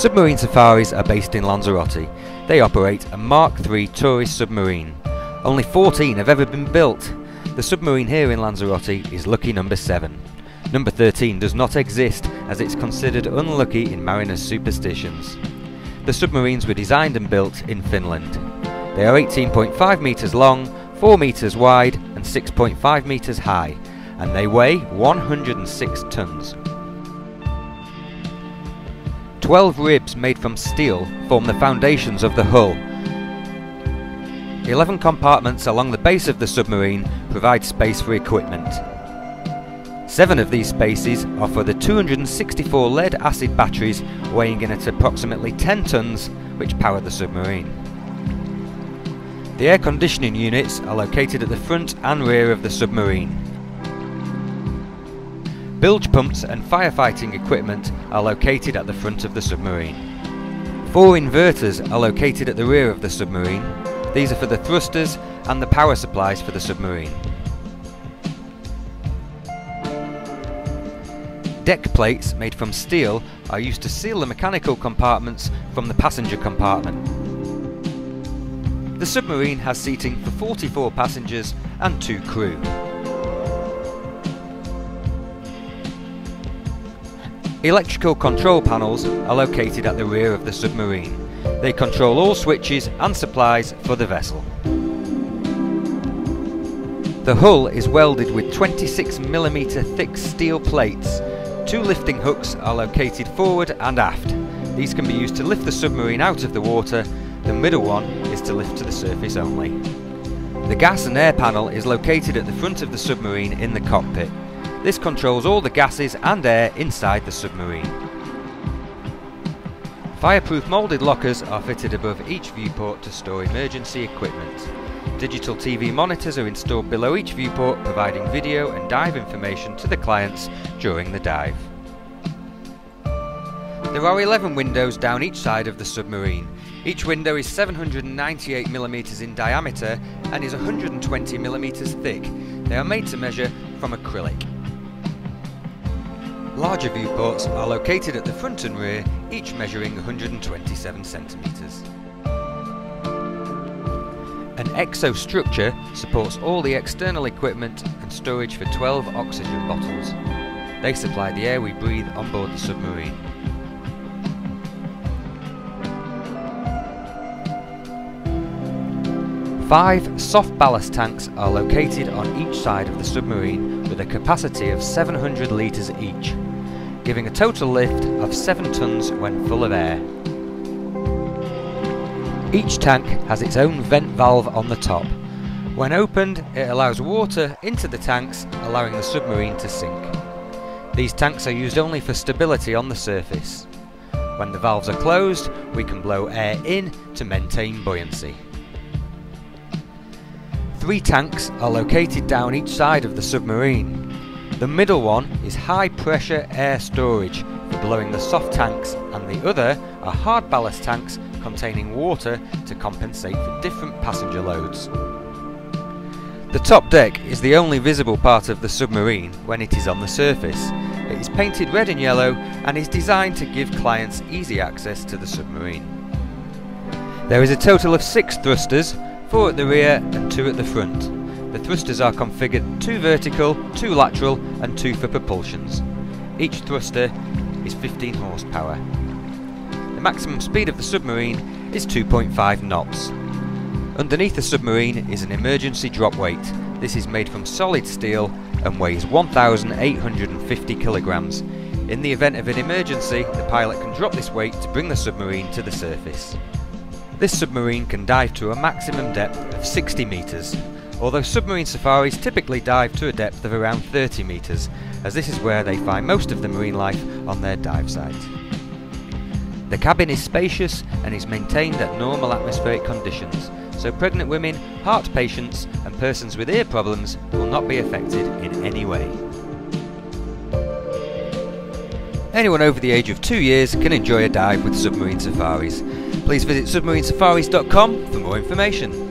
Submarine Safaris are based in Lanzarote. They operate a Mark III tourist submarine. Only 14 have ever been built. The submarine here in Lanzarote is lucky number 7. Number 13 does not exist, as it's considered unlucky in mariners' superstitions. The submarines were designed and built in Finland. They are 18.5 metres long, 4 metres wide and 6.5 metres high, and they weigh 106 tonnes. 12 ribs made from steel form the foundations of the hull. 11 compartments along the base of the submarine provide space for equipment. 7 of these spaces are for the 264 lead-acid batteries weighing in at approximately 10 tonnes which power the submarine. The air conditioning units are located at the front and rear of the submarine. Bilge pumps and firefighting equipment are located at the front of the submarine. 4 inverters are located at the rear of the submarine. These are for the thrusters and the power supplies for the submarine. Deck plates made from steel are used to seal the mechanical compartments from the passenger compartment. The submarine has seating for 44 passengers and 2 crew. Electrical control panels are located at the rear of the submarine. They control all switches and supplies for the vessel. The hull is welded with 26mm thick steel plates. 2 lifting hooks are located forward and aft. These can be used to lift the submarine out of the water. The middle one is to lift to the surface only. The gas and air panel is located at the front of the submarine in the cockpit. This controls all the gases and air inside the submarine. Fireproof moulded lockers are fitted above each viewport to store emergency equipment. Digital TV monitors are installed below each viewport, providing video and dive information to the clients during the dive. There are 11 windows down each side of the submarine. Each window is 798mm in diameter and is 120mm thick. They are made to measure from acrylic. Larger viewports are located at the front and rear, each measuring 127 centimetres. An exo structure supports all the external equipment and storage for 12 oxygen bottles. They supply the air we breathe on board the submarine. Five soft ballast tanks are located on each side of the submarine with a capacity of 700 litres each, giving a total lift of 7 tonnes when full of air. Each tank has its own vent valve on the top. When opened, it allows water into the tanks, allowing the submarine to sink. These tanks are used only for stability on the surface. When the valves are closed, we can blow air in to maintain buoyancy. 3 tanks are located down each side of the submarine. The middle one is high pressure air storage for blowing the soft tanks, and the other are hard ballast tanks containing water to compensate for different passenger loads. The top deck is the only visible part of the submarine when it is on the surface. It is painted red and yellow and is designed to give clients easy access to the submarine. There is a total of 6 thrusters, 4 at the rear and 2 at the front. The thrusters are configured 2 vertical, 2 lateral and 2 for propulsions. Each thruster is 15 horsepower. The maximum speed of the submarine is 2.5 knots. Underneath the submarine is an emergency drop weight. This is made from solid steel and weighs 1,850 kilograms. In the event of an emergency, the pilot can drop this weight to bring the submarine to the surface. This submarine can dive to a maximum depth of 60 metres, although submarine safaris typically dive to a depth of around 30 metres, as this is where they find most of the marine life on their dive site. The cabin is spacious and is maintained at normal atmospheric conditions, so pregnant women, heart patients and persons with ear problems will not be affected in any way. Anyone over the age of 2 years can enjoy a dive with Submarine Safaris. Please visit SubmarineSafaris.com for more information.